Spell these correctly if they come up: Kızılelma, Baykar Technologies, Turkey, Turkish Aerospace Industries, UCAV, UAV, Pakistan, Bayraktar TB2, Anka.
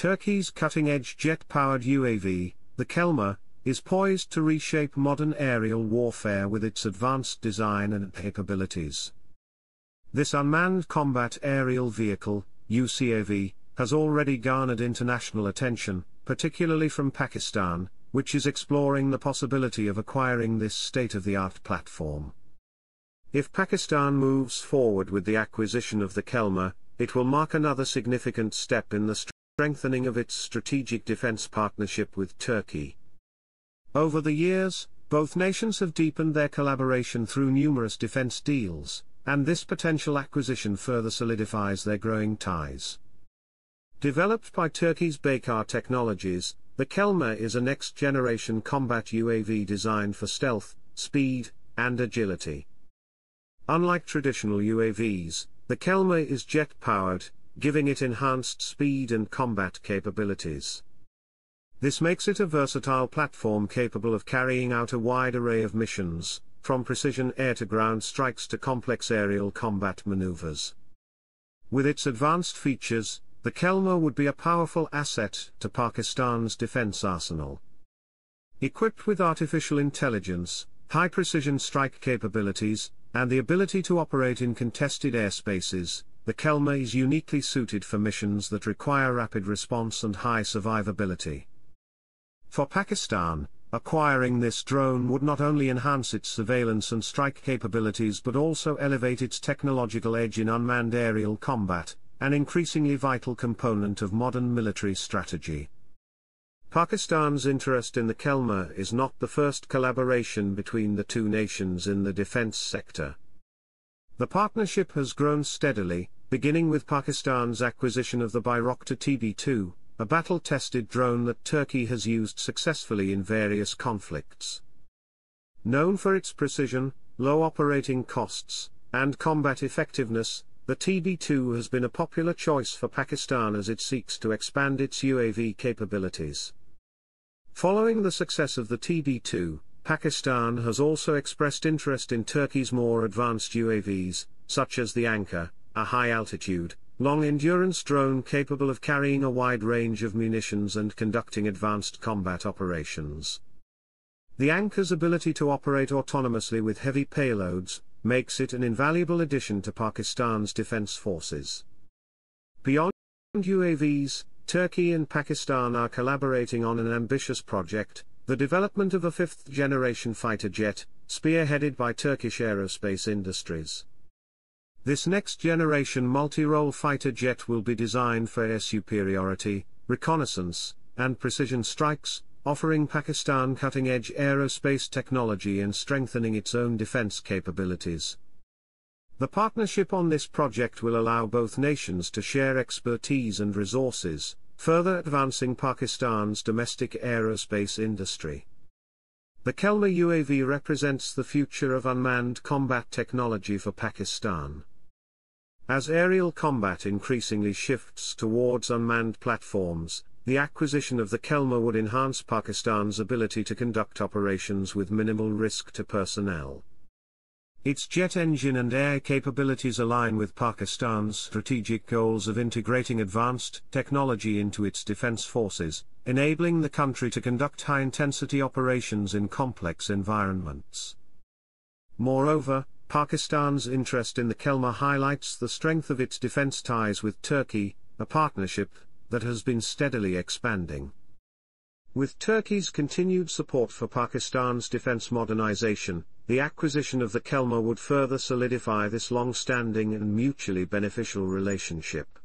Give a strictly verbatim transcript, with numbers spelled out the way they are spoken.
Turkey's cutting-edge jet-powered U A V, the Kızılelma, is poised to reshape modern aerial warfare with its advanced design and capabilities. This unmanned combat aerial vehicle, U C A V, has already garnered international attention, particularly from Pakistan, which is exploring the possibility of acquiring this state-of-the-art platform. If Pakistan moves forward with the acquisition of the Kızılelma, it will mark another significant step in the strengthening of its strategic defense partnership with Turkey. Over the years, both nations have deepened their collaboration through numerous defense deals, and this potential acquisition further solidifies their growing ties. Developed by Turkey's Baykar Technologies, the Kızılelma is a next-generation combat U A V designed for stealth, speed, and agility. Unlike traditional U A Vs, the Kızılelma is jet-powered, giving it enhanced speed and combat capabilities. This makes it a versatile platform capable of carrying out a wide array of missions, from precision air-to-ground strikes to complex aerial combat maneuvers. With its advanced features, the Kızılelma would be a powerful asset to Pakistan's defense arsenal. Equipped with artificial intelligence, high-precision strike capabilities, and the ability to operate in contested airspaces, the Kızılelma is uniquely suited for missions that require rapid response and high survivability. For Pakistan, acquiring this drone would not only enhance its surveillance and strike capabilities but also elevate its technological edge in unmanned aerial combat, an increasingly vital component of modern military strategy. Pakistan's interest in the Kızılelma is not the first collaboration between the two nations in the defense sector. The partnership has grown steadily, beginning with Pakistan's acquisition of the Bayraktar T B two, a battle-tested drone that Turkey has used successfully in various conflicts. Known for its precision, low operating costs, and combat effectiveness, the T B two has been a popular choice for Pakistan as it seeks to expand its U A V capabilities. Following the success of the T B two, Pakistan has also expressed interest in Turkey's more advanced U A Vs, such as the Anka, a high-altitude, long-endurance drone capable of carrying a wide range of munitions and conducting advanced combat operations. The Anka's ability to operate autonomously with heavy payloads makes it an invaluable addition to Pakistan's defense forces. Beyond U A Vs, Turkey and Pakistan are collaborating on an ambitious project, the development of a fifth-generation fighter jet, spearheaded by Turkish Aerospace Industries. This next-generation multi-role fighter jet will be designed for air superiority, reconnaissance, and precision strikes, offering Pakistan cutting-edge aerospace technology and strengthening its own defense capabilities. The partnership on this project will allow both nations to share expertise and resources, further advancing Pakistan's domestic aerospace industry. The Kızılelma U A V represents the future of unmanned combat technology for Pakistan. As aerial combat increasingly shifts towards unmanned platforms, the acquisition of the Kızılelma would enhance Pakistan's ability to conduct operations with minimal risk to personnel. Its jet engine and air capabilities align with Pakistan's strategic goals of integrating advanced technology into its defense forces, enabling the country to conduct high-intensity operations in complex environments. Moreover, Pakistan's interest in the Kızılelma highlights the strength of its defense ties with Turkey, a partnership that has been steadily expanding. With Turkey's continued support for Pakistan's defense modernization, the acquisition of the Kızılelma would further solidify this long-standing and mutually beneficial relationship.